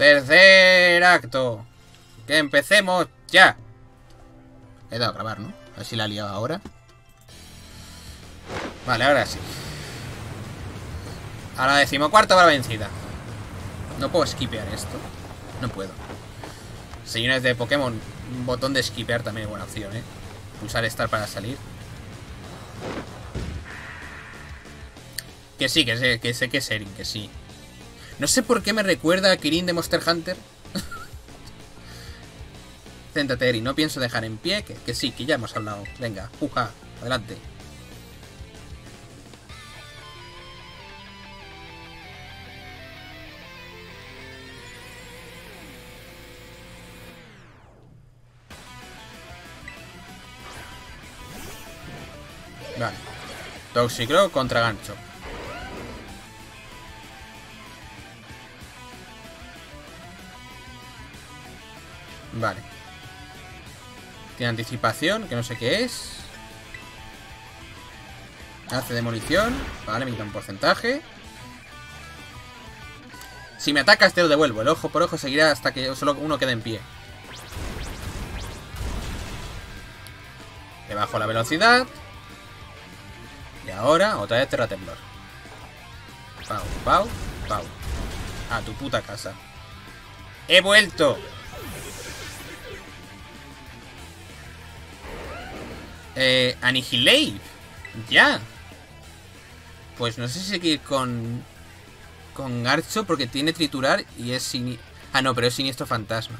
Tercer acto. Que empecemos ya. He dado a grabar, ¿no? A ver si la he liado ahora. Vale, ahora sí. Ahora decimocuarta para vencida. No puedo skipear esto. No puedo. Señores de Pokémon, un botón de skipear también es buena opción, ¿eh? Pulsar Start para salir. Que sí, que sé que es Erin, que sí. No sé por qué me recuerda a Kirin de Monster Hunter. Céntrate, Erin, no pienso dejar en pie. Que sí, que ya hemos hablado. Venga, puja, adelante. Vale. Toxicro contra Garchomp. Vale. Tiene anticipación, que no sé qué es. Hace demolición. Vale, me quita un porcentaje. Si me atacas te lo devuelvo. El ojo por ojo seguirá hasta que solo uno quede en pie. Le bajo la velocidad. Y ahora, otra vez Terratemblor. Pau, pau, pau. A tu puta casa. ¡He vuelto! Anihileive. Ya. Pues no sé si seguir con Garchomp porque tiene triturar y es siniestro. Ah, no, pero es siniestro fantasma.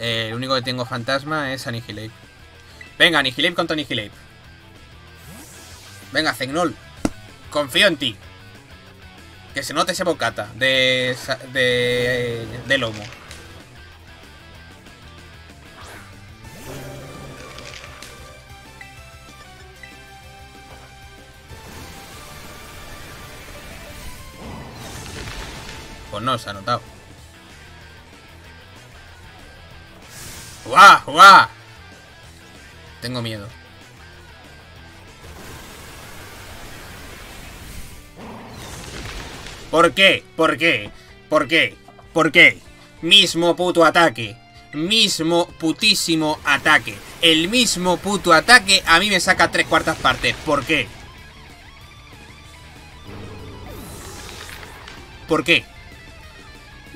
El único que tengo fantasma es Anihileive. Venga, Anihileive contra Anihileive. Venga, Zegnol. Confío en ti. Que se note esa bocata de lomo. Pues no, se ha notado. ¡Guau, guau! Tengo miedo. ¿Por qué? ¿Por qué? ¿Por qué? ¿Por qué? Mismo puto ataque. Mismo putísimo ataque. El mismo puto ataque a mí me saca 3/4 partes. ¿Por qué? ¿Por qué?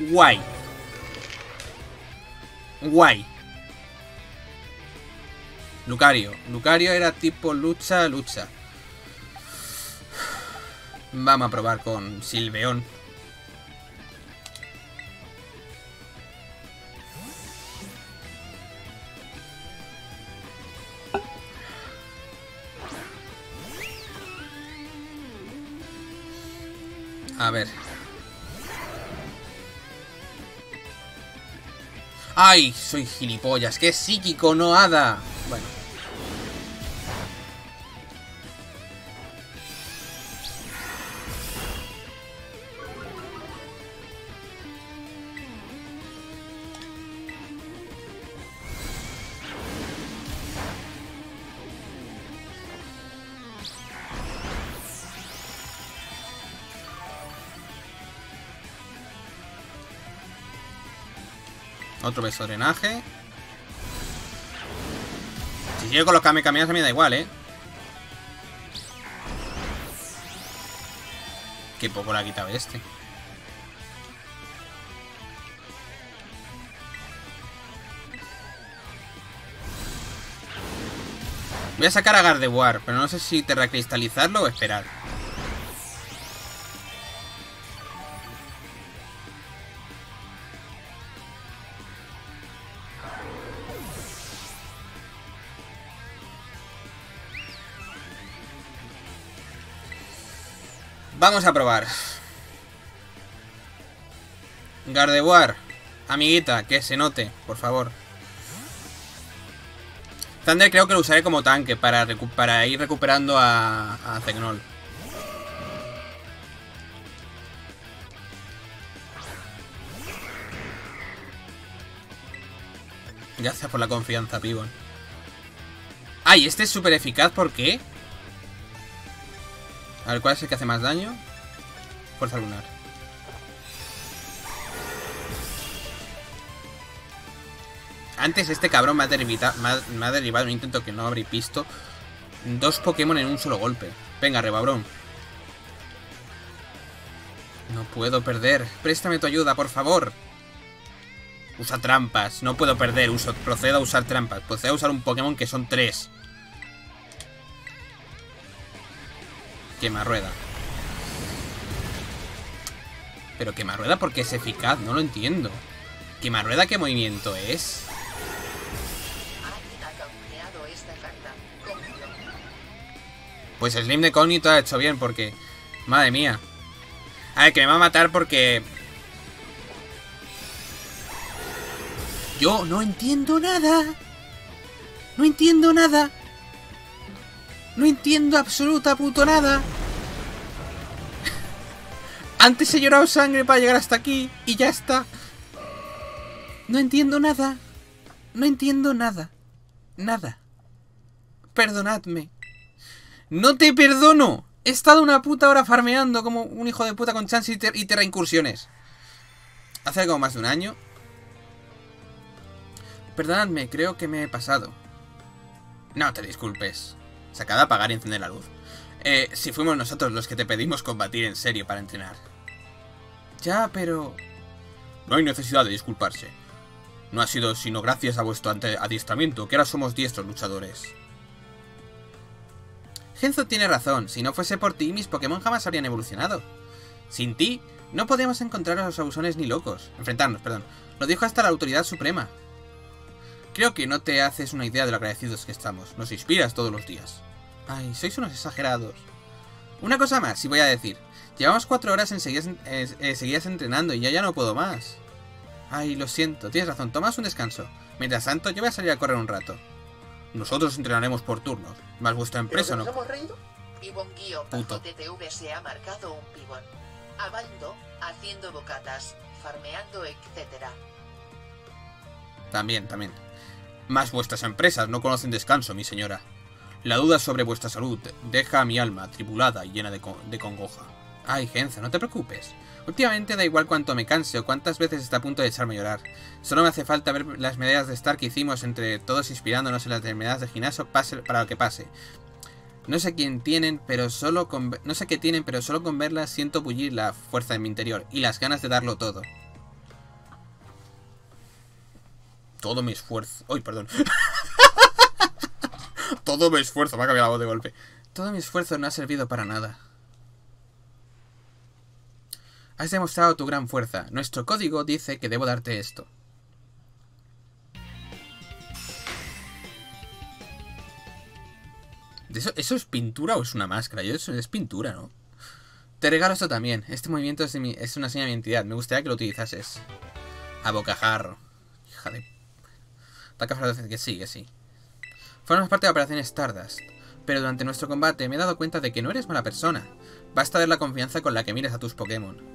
Guay. Guay. Lucario. Lucario era tipo lucha, lucha. Vamos a probar con Silveón. A ver. ¡Ay! Soy gilipollas. ¡Qué psíquico, no hada! Bueno. Otro beso drenaje. Si llego con los Kamekamias a mí me da igual, ¿eh? Qué poco le ha quitado este. Voy a sacar a Gardevoir, pero no sé si terracristalizarlo o esperar. Vamos a probar. Gardevoir, amiguita, que se note, por favor. Thunder creo que lo usaré como tanque para ir recuperando a Tecnol. Gracias por la confianza, Pibon. ¡Ay! Este es súper eficaz, ¿por qué? A ver, ¿cuál es el que hace más daño? Fuerza lunar. Antes este cabrón me ha derivado un intento que no habré visto. Dos Pokémon en un solo golpe. Venga, rebabrón. No puedo perder. Préstame tu ayuda, por favor. Usa trampas. No puedo perder. Procedo a usar trampas. Procedo a usar un Pokémon que son tres. Quema rueda. Pero quema rueda porque es eficaz. No lo entiendo. Quema rueda, ¿qué movimiento es? Pues Slim de Cognito ha hecho bien porque... Madre mía. A ver, que me va a matar porque... Yo no entiendo nada. No entiendo nada. No entiendo absoluta puto nada. Antes he llorado sangre para llegar hasta aquí y ya está. No entiendo nada. No entiendo nada. Nada. Perdonadme. ¡No te perdono! He estado una puta hora farmeando como un hijo de puta con chance y terraincursiones. Hace algo más de un año. Perdonadme, creo que me he pasado. No te disculpes. Se acaba de apagar y encender la luz. Si fuimos nosotros los que te pedimos combatir en serio para entrenar. Ya, pero... No hay necesidad de disculparse. No ha sido sino gracias a vuestro adiestramiento que ahora somos diestros luchadores. Genzo tiene razón, si no fuese por ti, mis Pokémon jamás habrían evolucionado. Sin ti, no podíamos encontrar a los abusones ni locos. Enfrentarnos, perdón. Lo dijo hasta la Autoridad Suprema. Creo que no te haces una idea de lo agradecidos que estamos. Nos inspiras todos los días. Ay, sois unos exagerados. Una cosa más, si voy a decir. Llevamos 4 horas seguidas entrenando y ya no puedo más. Ay, lo siento, tienes razón, tomas un descanso. Mientras tanto, yo voy a salir a correr un rato. Nosotros entrenaremos por turnos. Más vuestra empresa no. ¿Hemos reído? Puto. TTV se ha marcado un pibón. Hablando, haciendo bocatas, farmeando, etcétera. También. Más vuestras empresas no conocen descanso, mi señora. La duda sobre vuestra salud deja a mi alma tribulada y llena de congoja. Ay, Genzo, no te preocupes. Últimamente da igual cuánto me canse o cuántas veces está a punto de echarme a llorar. Solo me hace falta ver las medallas de Star que hicimos entre todos inspirándonos en las enfermedades de gimnasio, pase para lo que pase. No sé qué tienen, pero solo con verlas siento bullir la fuerza en mi interior y las ganas de darlo todo. Todo mi esfuerzo... ¡Ay, perdón! Todo mi esfuerzo... Me ha cambiado la voz de golpe. Todo mi esfuerzo no ha servido para nada. Has demostrado tu gran fuerza. Nuestro código dice que debo darte esto. ¿Eso es pintura o es una máscara? Yo eso es pintura, ¿no? Te regalo esto también. Este movimiento es una señal de identidad. Me gustaría que lo utilizases. Abocajarro. Hija de... Que sí. Formas parte de la Operación Stardust. Pero durante nuestro combate me he dado cuenta de que no eres mala persona. Basta ver la confianza con la que miras a tus Pokémon.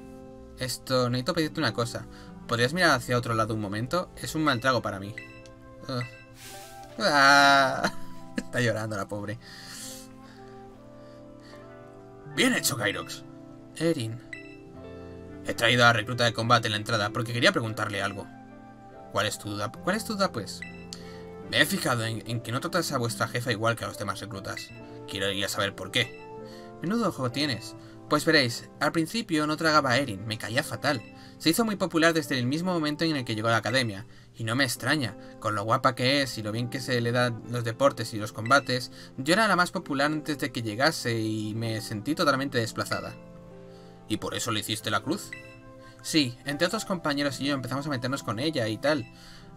Esto, necesito pedirte una cosa. ¿Podrías mirar hacia otro lado un momento? Es un mal trago para mí. Está llorando la pobre. Bien hecho, Kyrox. Erin. He traído a la recluta de combate en la entrada porque quería preguntarle algo. ¿Cuál es tu duda? ¿Cuál es tu duda, pues? Me he fijado en que no tratas a vuestra jefa igual que a los demás reclutas. Quiero ir a saber por qué. Menudo ojo tienes. Pues veréis, al principio no tragaba a Erin, me caía fatal. Se hizo muy popular desde el mismo momento en el que llegó a la academia. Y no me extraña, con lo guapa que es y lo bien que se le dan los deportes y los combates, yo era la más popular antes de que llegase y me sentí totalmente desplazada. ¿Y por eso le hiciste la cruz? Sí, entre otros compañeros y yo empezamos a meternos con ella y tal.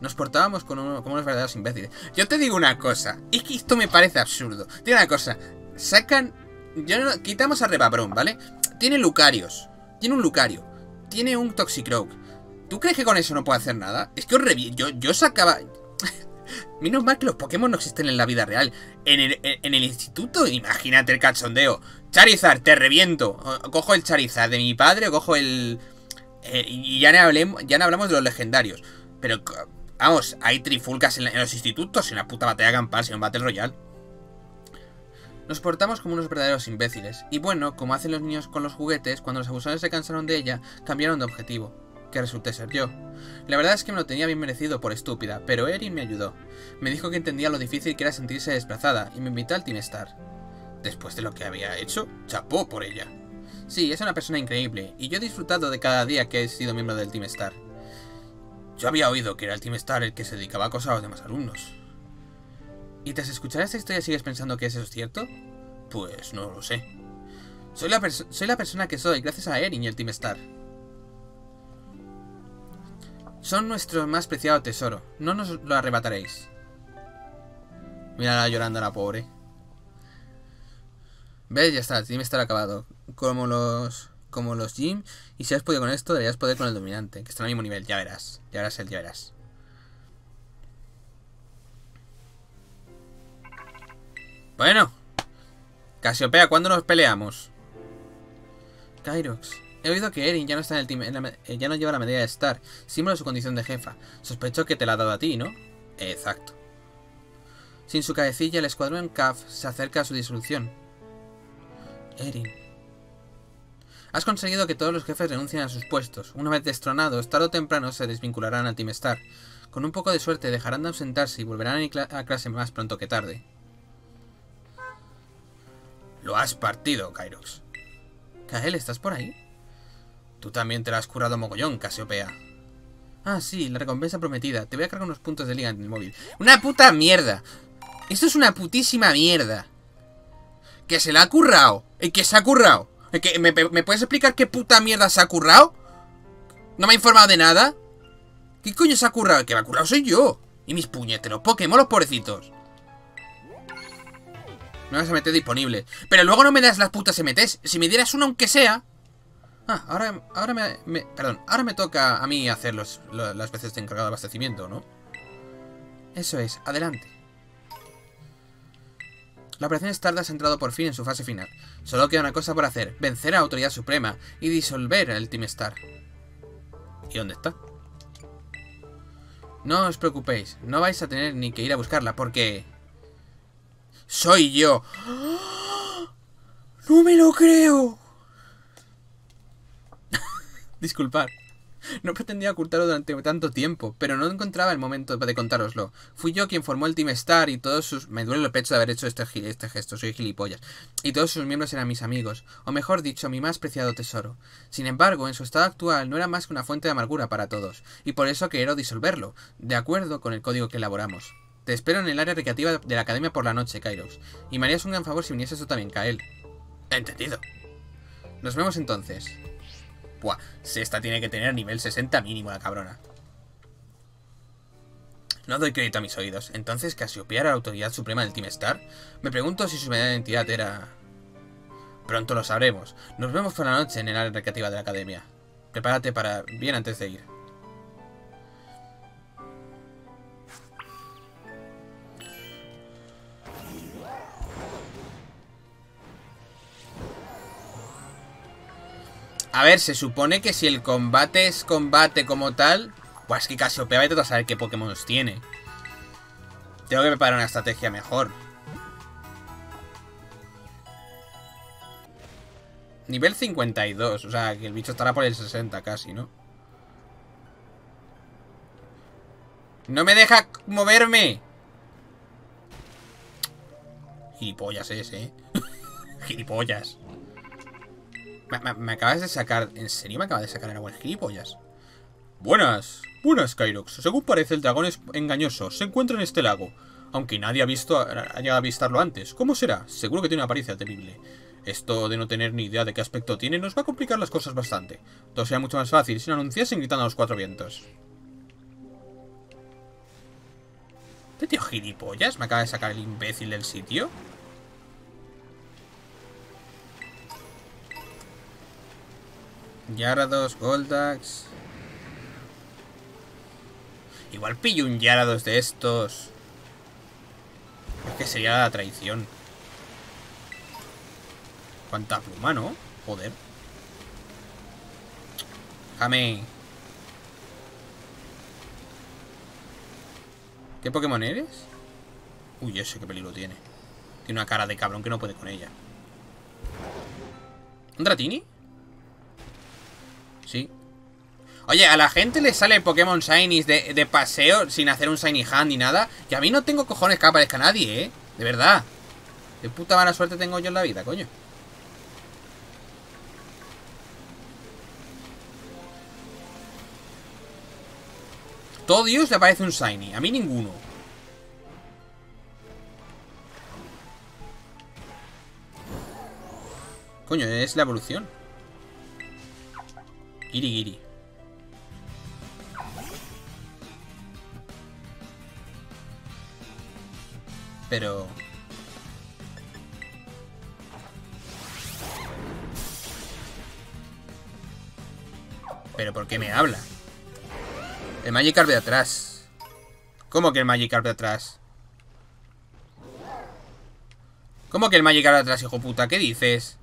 Nos portábamos como unos verdaderos imbéciles. Yo te digo una cosa, es que esto me parece absurdo. Digo una cosa, sacan... Quitamos a Rebabrón, ¿vale? Tiene Lucarios. Tiene un Lucario. Tiene un Toxicro. ¿Tú crees que con eso no puedo hacer nada? Es que os yo sacaba... Menos mal que los Pokémon no existen en la vida real. En el instituto, imagínate el cachondeo. Charizard, te reviento. Cojo el Charizard de mi padre o cojo el... y ya no hablamos de los legendarios. Pero, vamos, hay trifulcas en los institutos, en la puta batalla campal, en Battle Royale. Nos portamos como unos verdaderos imbéciles. Y bueno, como hacen los niños con los juguetes, cuando los abusadores se cansaron de ella, cambiaron de objetivo. que resulté ser yo. La verdad es que me lo tenía bien merecido por estúpida, pero Erin me ayudó. Me dijo que entendía lo difícil que era sentirse desplazada y me invitó al Team Star. Después de lo que había hecho, chapó por ella. Sí, es una persona increíble y yo he disfrutado de cada día que he sido miembro del Team Star. Yo había oído que era el Team Star el que se dedicaba a acosar a los demás alumnos. ¿Y tras escuchar esta historia sigues pensando que eso es cierto? Pues no lo sé. Soy la persona que soy gracias a Erin y el Team Star. Son nuestro más preciado tesoro. No nos lo arrebataréis. Mírala llorando la pobre. ¿Ves? Ya está, el Team Star acabado. Como los gym. Y si has podido con esto, deberías poder con el dominante, que está al mismo nivel, ya verás. Ya verás, ya verás. Bueno. Casiopea, ¿cuándo nos peleamos? Kyrox. He oído que Erin ya no está en el team, ya no lleva la medalla de Star, símbolo de su condición de jefa. Sospecho que te la ha dado a ti, ¿no? Exacto. Sin su cabecilla, el escuadrón CAF se acerca a su disolución. Erin. Has conseguido que todos los jefes renuncien a sus puestos. Una vez destronados, tarde o temprano se desvincularán al Team Star. Con un poco de suerte dejarán de ausentarse y volverán a clase más pronto que tarde. Lo has partido, Kyrox. Kael, ¿estás por ahí? Tú también te la has currado mogollón, Casiopea. Ah, sí, la recompensa prometida. Te voy a cargar unos puntos de liga en el móvil. ¡Una puta mierda! Esto es una putísima mierda. ¡Que se la ha currado! ¡El que se ha currado! ¿Me puedes explicar qué puta mierda se ha currado? ¿No me ha informado de nada? ¿Qué coño se ha currado? El que me ha currado soy yo. Y mis puñeteros Pokémon, los pobrecitos. No vas a meter disponible. Pero luego no me das las putas MTs. Si me dieras una aunque sea... Ah, ahora me toca a mí hacer las veces de encargado de abastecimiento, ¿no? Eso es, adelante. La operación Stardust ha entrado por fin en su fase final. Solo queda una cosa por hacer, vencer a la Autoridad Suprema y disolver al Team Star. ¿Y dónde está? No os preocupéis, no vais a tener ni que ir a buscarla porque... ¡Soy yo! ¡No me lo creo! Disculpad. No pretendía ocultarlo durante tanto tiempo, pero no encontraba el momento de contároslo. Fui yo quien formó el Team Star y todos sus... Me duele el pecho de haber hecho este gesto, soy gilipollas. Y todos sus miembros eran mis amigos, o mejor dicho, mi más preciado tesoro. Sin embargo, en su estado actual no era más que una fuente de amargura para todos, y por eso quiero disolverlo, de acuerdo con el código que elaboramos. Te espero en el área recreativa de la academia por la noche, Kairos. Y me harías un gran favor si vinieses tú también, Kael. Entendido. Nos vemos entonces. Buah, esta tiene que tener nivel 60 mínimo la cabrona. No doy crédito a mis oídos. Entonces, Casiopea era la autoridad suprema del Team Star. Me pregunto si su verdadera identidad era... Pronto lo sabremos. Nos vemos por la noche en el área recreativa de la academia. Prepárate para... bien antes de ir. A ver, se supone que si el combate es combate como tal... Pues que Casiopea vete a saber qué Pokémon tiene. Tengo que preparar una estrategia mejor. Nivel 52. O sea, que el bicho estará por el 60 casi, ¿no? ¡No me deja moverme! Gilipollas ese, ¿eh? Gilipollas. Me acabas de sacar... ¿En serio me acabas de sacar a buen gilipollas? Buenas, Kyrox. Según parece, el dragón es engañoso. Se encuentra en este lago. Aunque nadie ha llegado a avistarlo antes. ¿Cómo será? Seguro que tiene una apariencia terrible. Esto de no tener ni idea de qué aspecto tiene nos va a complicar las cosas bastante. Todo sería mucho más fácil si no anunciasen gritando a los cuatro vientos. ¿Este tío gilipollas? ¿Me acaba de sacar el imbécil del sitio? Gyarados, Goldax. Igual pillo un Gyarados de estos. Es que sería la traición. Cuánta pluma, ¿no? Joder. Déjame. ¿Qué Pokémon eres? Uy, ese qué peligro tiene. Tiene una cara de cabrón que no puede con ella. ¿Un Dratini? Sí. Oye, a la gente le sale Pokémon Shinies de paseo sin hacer un Shiny Hunt ni nada. Y a mí no tengo cojones que aparezca nadie, ¿eh? De verdad. De puta mala suerte tengo yo en la vida, coño. Todo Dios le aparece un Shiny. A mí ninguno. Coño, es la evolución. Girigiri. Pero... ¿pero por qué me habla? El Magikarp de atrás. ¿Cómo que el Magikarp de atrás? ¿Cómo que el Magikarp de atrás, hijo puta? ¿Qué dices?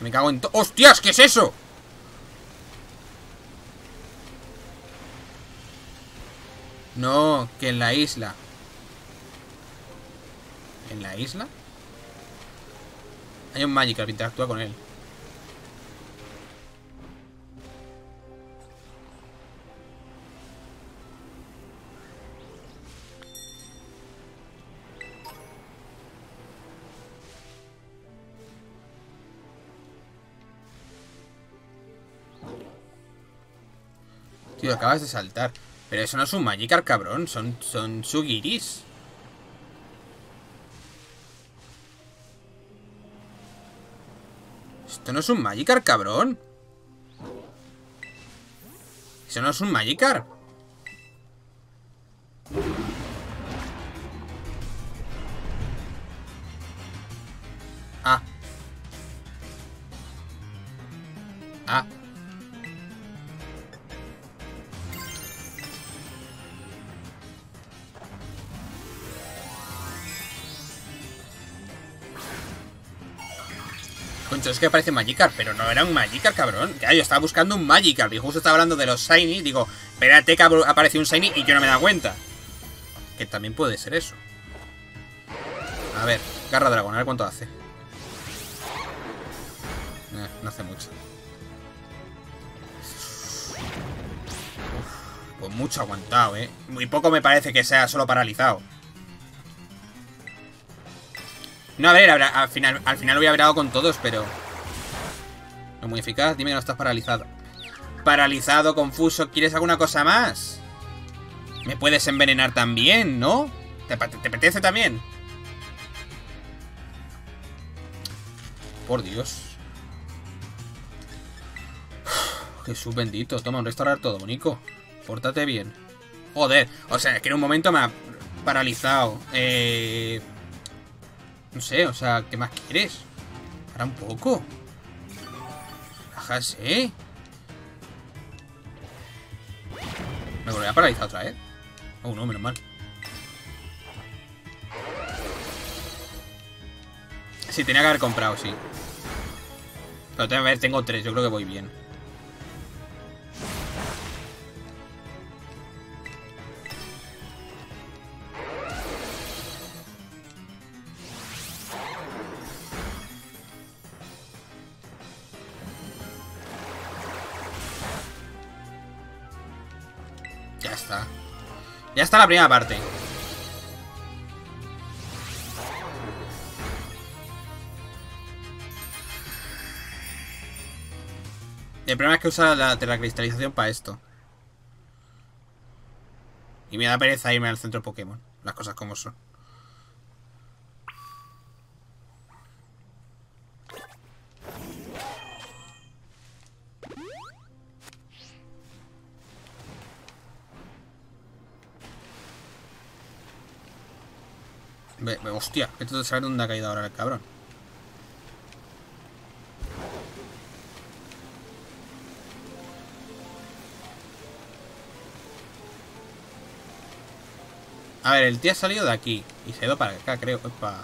Me cago en todo. ¡Hostias! ¿Qué es eso? No, que en la isla. ¿En la isla? Hay un Magikarp, interactúa con él. Tío, acabas de saltar. Pero eso no es un Magikarp, cabrón. Son Tsugiris. Esto no es un Magikarp, cabrón. Eso no es un Magikarp. Ah. Ah. Es que parece Magikarp, pero no era un Magikarp, cabrón. Ya, yo estaba buscando un Magikarp y justo estaba hablando de los Shiny. Digo, espérate que aparece un Shiny y yo no me da cuenta. Que también puede ser eso. A ver, garra dragón, a ver cuánto hace. No hace mucho. Uf, pues mucho aguantado, ¿eh? Muy poco me parece que sea solo paralizado. No, a ver, al final hubiera virado con todos, pero... No muy eficaz, dime que no estás paralizado. Paralizado, confuso, ¿quieres alguna cosa más? Me puedes envenenar también, ¿no? ¿Te apetece también? Por Dios. Jesús bendito, toma un restaurar todo, bonito. Pórtate bien. Joder, o sea, es que en un momento me ha paralizado. No sé, o sea, ¿qué más quieres? Para un poco. Bájase. Me volveré a paralizar otra vez. Oh, no, menos mal. Sí, tenía que haber comprado, sí. Pero a ver, tengo tres, yo creo que voy bien. Ya está la primera parte. El problema es que usa la terracristalización para esto. Y me da pereza irme al centro Pokémon. Las cosas como son. Hostia, esto de saber dónde ha caído ahora el cabrón. A ver, el tío ha salido de aquí y se ha ido para acá, creo. Opa.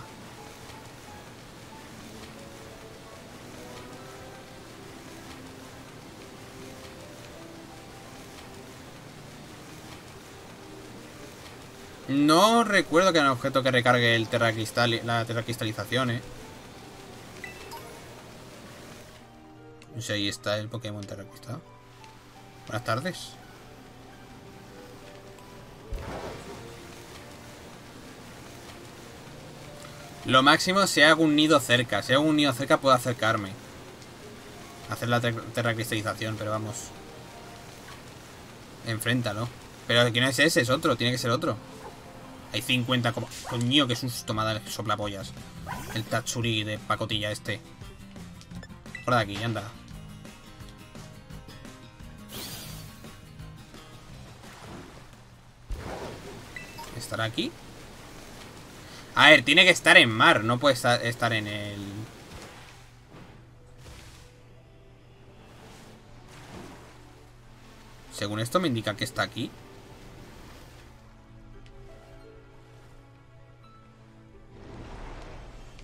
No recuerdo que haya un objeto que recargue el la terracristalización, No sé, ahí está el Pokémon terrapista. Buenas tardes. Lo máximo, si hago un nido cerca. Si hago un nido cerca puedo acercarme. Hacer la terracristalización, pero vamos. Enfréntalo. Pero aquí no es ese, es otro. Tiene que ser otro. Hay 50 como... Coño, qué susto me ha dado el soplapollas. El Tatsugiri de pacotilla este. Fuera de aquí, anda. ¿Estará aquí? A ver, tiene que estar en mar. No puede estar en el... Según esto me indica que está aquí.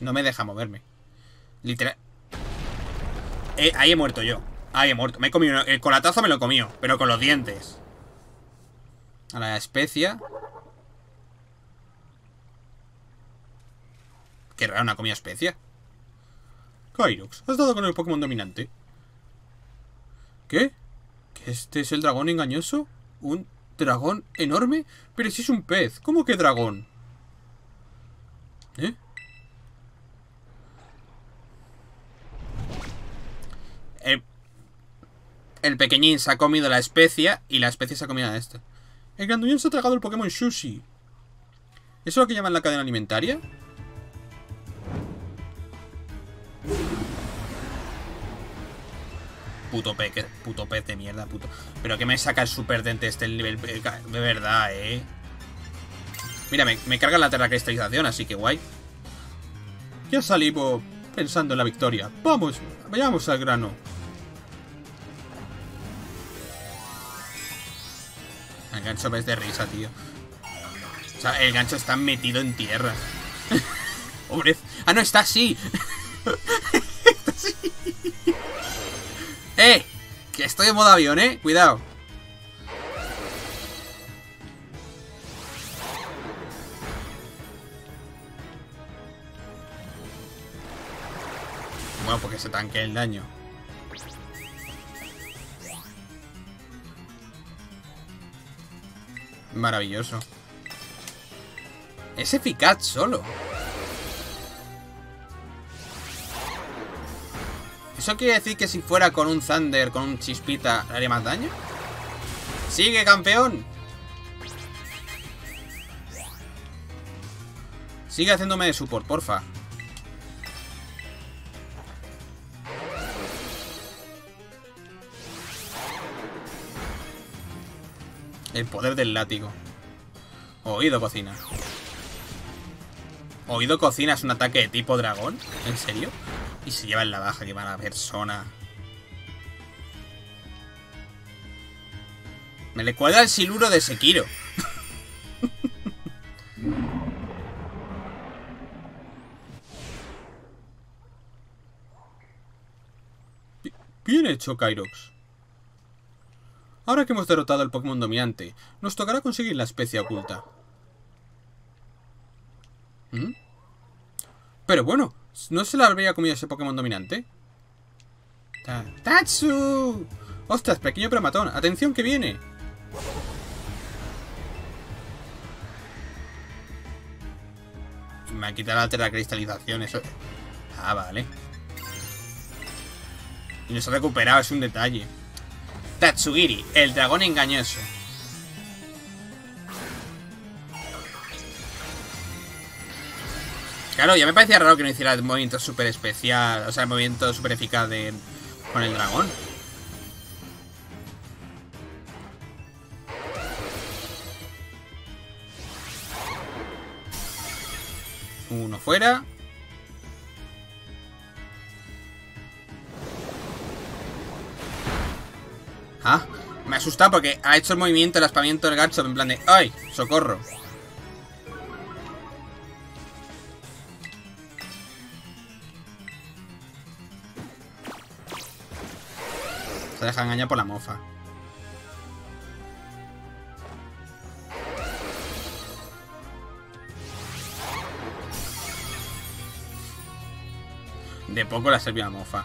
No me deja moverme. Literal. Ahí he muerto yo. Ahí he muerto. Me he comido. El colatazo me lo comió, pero con los dientes. A la especia. Qué raro, una comida especia. Kyrox, has dado con el Pokémon dominante. ¿Qué? ¿Que este es el dragón engañoso? ¿Un dragón enorme? Pero si es un pez. ¿Cómo que dragón? ¿Eh? El pequeñín se ha comido la especia y la especia se ha comido a este. El grandullón se ha tragado el Pokémon Sushi. ¿Eso es lo que llaman la cadena alimentaria? Puto pez de mierda, puto. Pero que me saca el super dente este nivel. De verdad, Mira, me carga la terra cristalización, así que guay. Ya salimos pensando en la victoria. Vamos, vayamos al grano. El gancho ves de risa, tío. O sea, el gancho está metido en tierra. Pobre... Ah, no, está así. Está así. Que estoy en modo avión, Cuidado. Bueno, porque se tanquea el daño. Maravilloso. Es eficaz solo. ¿Eso quiere decir que si fuera con un Thunder, con un Chispita, le haría más daño? ¡Sigue, campeón! Sigue haciéndome de support, porfa. El poder del látigo. Oído cocina. Oído cocina es un ataque de tipo dragón. ¿En serio? Y se lleva en la baja, que mala persona. Me le cuadra el siluro de Sekiro. Bien hecho, Kyrox. Ahora que hemos derrotado al Pokémon dominante, nos tocará conseguir la especie oculta. ¿Mm? Pero bueno, ¿no se la habría comido ese Pokémon dominante? ¡Tatsu! ¡Ostras, pequeño prematón! ¡Atención que viene! Me ha quitado la terracristalización, eso... Ah, vale. Y nos ha recuperado, es un detalle. Tatsugiri, el dragón engañoso. Claro, ya me parecía raro que no hiciera el movimiento super especial, o sea, el movimiento super eficaz de, con el dragón. Uno fuera. Ah, me ha asustado porque ha hecho el movimiento, el aspamiento del Garchomp en plan de... ¡Ay! ¡Socorro! Se deja engañar por la mofa. De poco le ha servido la mofa.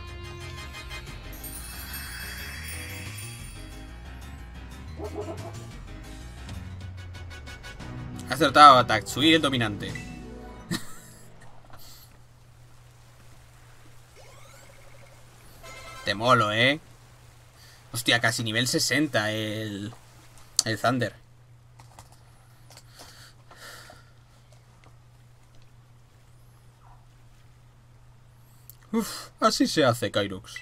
Acertado a Tatsugiri el dominante. Te molo, ¿eh? Hostia, casi nivel 60 el Thunder. Uf, así se hace, Kyrox.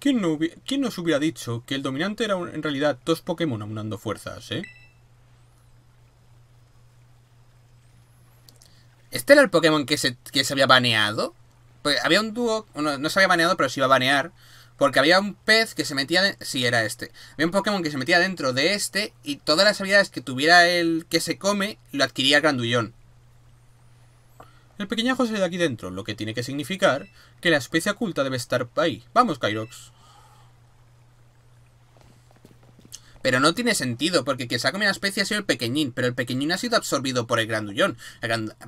¿Quién nos hubiera dicho que el dominante era en realidad dos Pokémon aunando fuerzas, eh? ¿Este era el Pokémon que se había baneado? Pues había un dúo... No se había baneado, pero se iba a banear. Porque había un pez que se metía... Sí, era este. Había un Pokémon que se metía dentro de este y todas las habilidades que tuviera el que se come lo adquiría Grandullón. El pequeñajo se ve de aquí dentro, lo que tiene que significar que la especie oculta debe estar ahí. Vamos, Kyrox. Pero no tiene sentido, porque quien se ha comido la especie ha sido el pequeñín, pero el pequeñín ha sido absorbido por el grandullón,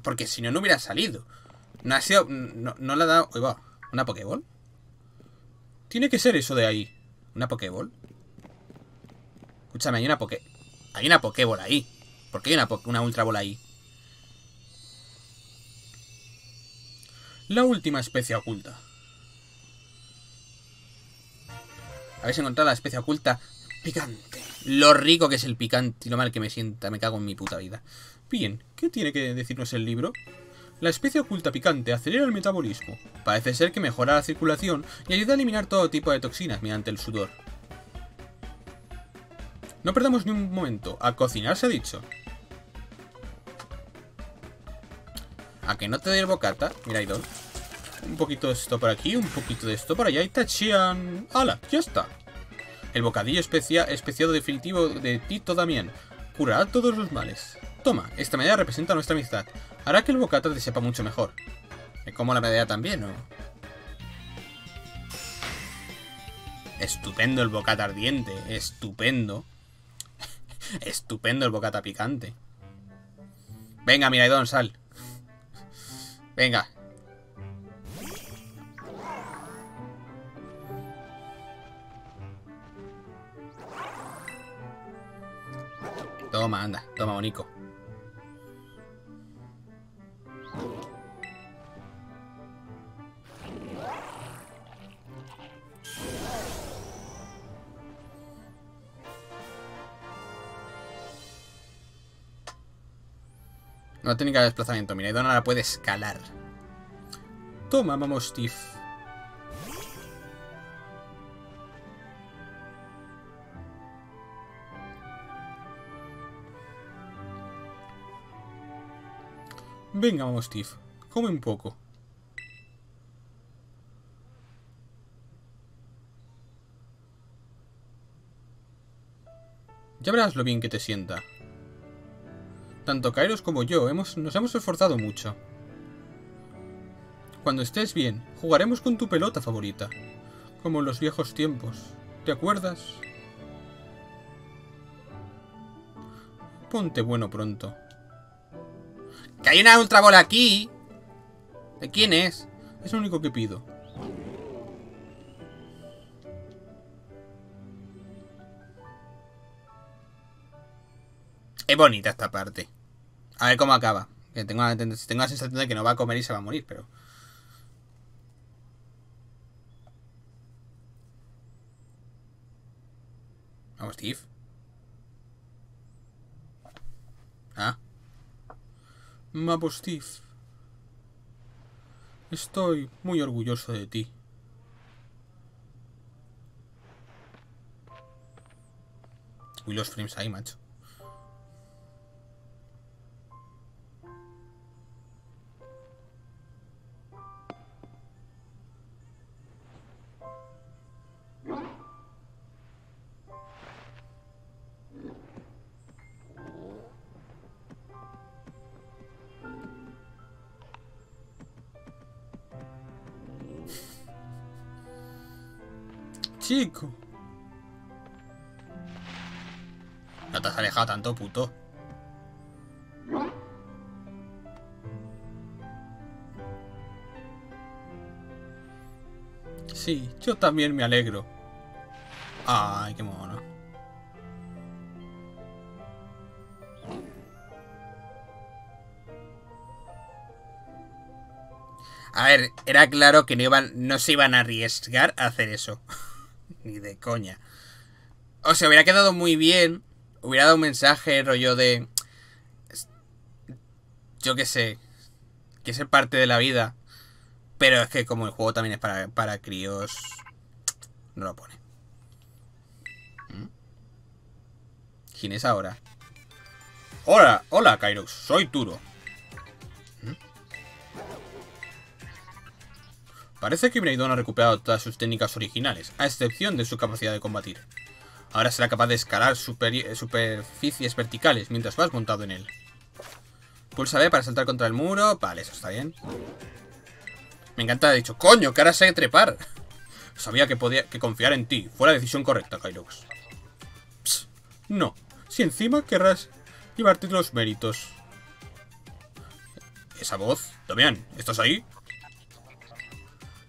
porque si no, no hubiera salido. No ha sido... No le ha dado... Uy, va. ¿Una Pokéball? Tiene que ser eso de ahí. ¿Una Pokéball? Escúchame, hay una Pokéball ahí. ¿Por qué hay una Ultra Ball ahí? La última especie oculta. Habéis encontrado la especie oculta picante. Lo rico que es el picante y lo mal que me sienta. Me cago en mi puta vida. Bien, ¿qué tiene que decirnos el libro? La especie oculta picante acelera el metabolismo. Parece ser que mejora la circulación y ayuda a eliminar todo tipo de toxinas mediante el sudor. No perdamos ni un momento. A cocinar se ha dicho. A que no te dé el bocata. Miraidon. Un poquito de esto por aquí, un poquito de esto por allá. Y tachian. ¡Hala! ¡Ya está! El bocadillo especiado definitivo de Tito Damián. Curará todos los males. Toma, esta medalla representa nuestra amistad. Hará que el bocata te sepa mucho mejor. Me como la medalla también, ¿no? Estupendo el bocata ardiente. Estupendo. Estupendo el bocata picante. Venga, Miraidon, sal. Venga. Toma, anda. Toma, bonico. No técnica de desplazamiento. Mira, Miraidon ahora puede escalar. Toma, vamos, Steve. Venga, vamos, Steve. Come un poco. Ya verás lo bien que te sienta. Tanto Kairos como yo nos hemos esforzado mucho. Cuando estés bien, jugaremos con tu pelota favorita. Como en los viejos tiempos. ¿Te acuerdas? Ponte bueno pronto. ¡Que hay una Ultra Ball aquí! ¿De quién es? Es lo único que pido. Es bonita esta parte. A ver cómo acaba. Que tengo la sensación de que no va a comer y se va a morir, pero... Vamos, Steve. Ah. Vamos, Steve. Estoy muy orgulloso de ti. Uy, los frames ahí, macho. Chico. No te has alejado tanto, puto. Sí, yo también me alegro. Ay, qué mono. A ver, era claro que no se iban a arriesgar a hacer eso. Ni de coña. O sea, hubiera quedado muy bien. Hubiera dado un mensaje, rollo de... yo qué sé. Que es parte de la vida. Pero es que como el juego también es para críos... no lo pone. ¿Quién es ahora? Hola, hola Kyrox, soy Turo. Parece que Miraidon ha recuperado todas sus técnicas originales, a excepción de su capacidad de combatir. Ahora será capaz de escalar superficies verticales mientras vas montado en él. Pulsa B para saltar contra el muro. Vale, eso está bien. Me encanta, he dicho, coño, que ahora sé trepar. Sabía que podía confiar en ti. Fue la decisión correcta, Kyrox. Psst, no, si encima querrás llevarte los méritos. Esa voz, Damián, ¿estás ahí?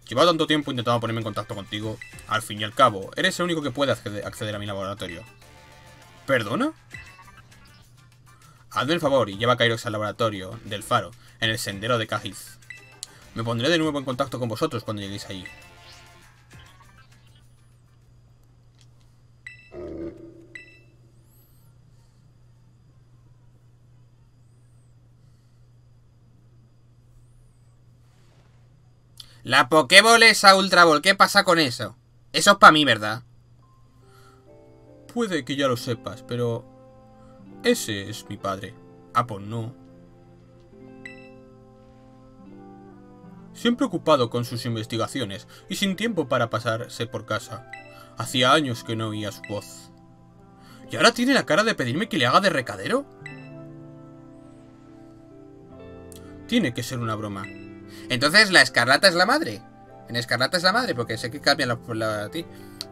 Llevaba tanto tiempo intentando ponerme en contacto contigo. Al fin y al cabo, eres el único que puede acceder a mi laboratorio. ¿Perdona? Hazme el favor y lleva a Kyrox al laboratorio del faro, en el sendero de Cajiz. Me pondré de nuevo en contacto con vosotros cuando lleguéis allí. La Pokéball esa Ultra Ball, ¿qué pasa con eso? Eso es para mí, ¿verdad? Puede que ya lo sepas, pero... ese es mi padre. Ah, pues no. Siempre ocupado con sus investigaciones y sin tiempo para pasarse por casa. Hacía años que no oía su voz. ¿Y ahora tiene la cara de pedirme que le haga de recadero? Tiene que ser una broma. Entonces, la Escarlata es la madre. En Escarlata es la madre, porque sé que cambian la ti.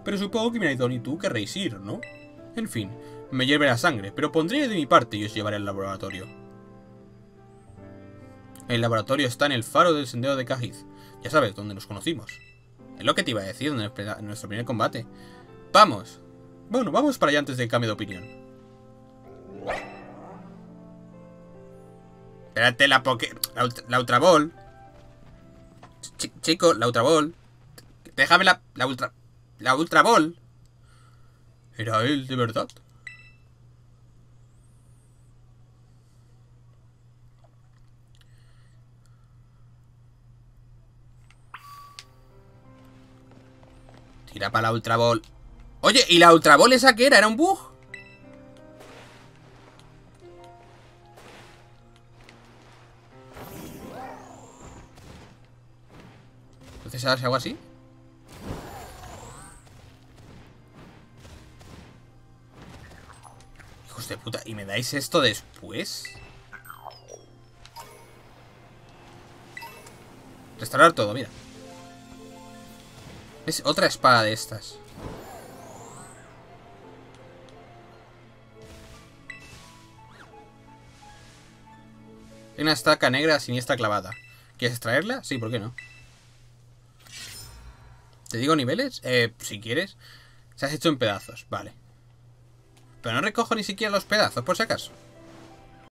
Pero supongo que Miraidon y tú querréis ir, ¿no? En fin, me hierve la sangre, pero pondré de mi parte y os llevaré al laboratorio. El laboratorio está en el faro del sendero de Cajiz. Ya sabes, donde nos conocimos. Es lo que te iba a decir, en nuestro primer combate. ¡Vamos! Bueno, vamos para allá antes del cambio de opinión. Espérate, la Ultra Ball... Chico, la Ultra Ball. Déjame la Ultra Ball. ¿Era él de verdad? Tira para la Ultra Ball. Oye, ¿y la Ultra Ball esa qué era? ¿Era un bug? ¿Sabes si hago así? Hijos de puta, ¿y me dais esto después? Restaurar todo, mira. Es otra espada de estas. Una estaca negra siniestra clavada. ¿Quieres extraerla? Sí, ¿por qué no? ¿Te digo niveles? Si quieres. Se has hecho en pedazos, vale. Pero no recojo ni siquiera los pedazos, por si acaso.